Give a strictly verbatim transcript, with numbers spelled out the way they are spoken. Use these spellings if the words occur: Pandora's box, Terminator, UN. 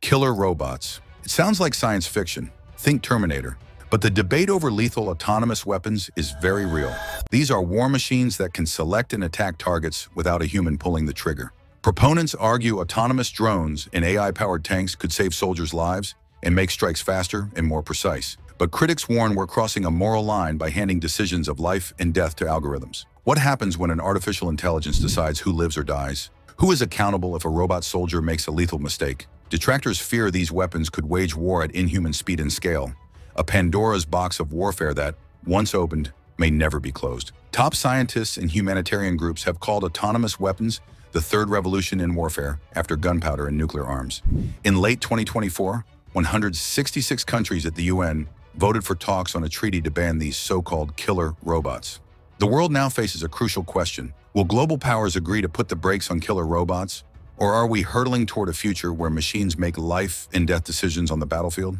Killer robots. It sounds like science fiction. Think Terminator. But the debate over lethal autonomous weapons is very real. These are war machines that can select and attack targets without a human pulling the trigger. Proponents argue autonomous drones and A I-powered tanks could save soldiers' lives and make strikes faster and more precise. But critics warn we're crossing a moral line by handing decisions of life and death to algorithms. What happens when an artificial intelligence decides who lives or dies? Who is accountable if a robot soldier makes a lethal mistake? Detractors fear these weapons could wage war at inhuman speed and scale. A Pandora's box of warfare that, once opened, may never be closed. Top scientists and humanitarian groups have called autonomous weapons the third revolution in warfare after gunpowder and nuclear arms. In late twenty twenty-four, one hundred sixty-six countries at the U N voted for talks on a treaty to ban these so-called killer robots. The world now faces a crucial question. Will global powers agree to put the brakes on killer robots, or are we hurtling toward a future where machines make life and death decisions on the battlefield?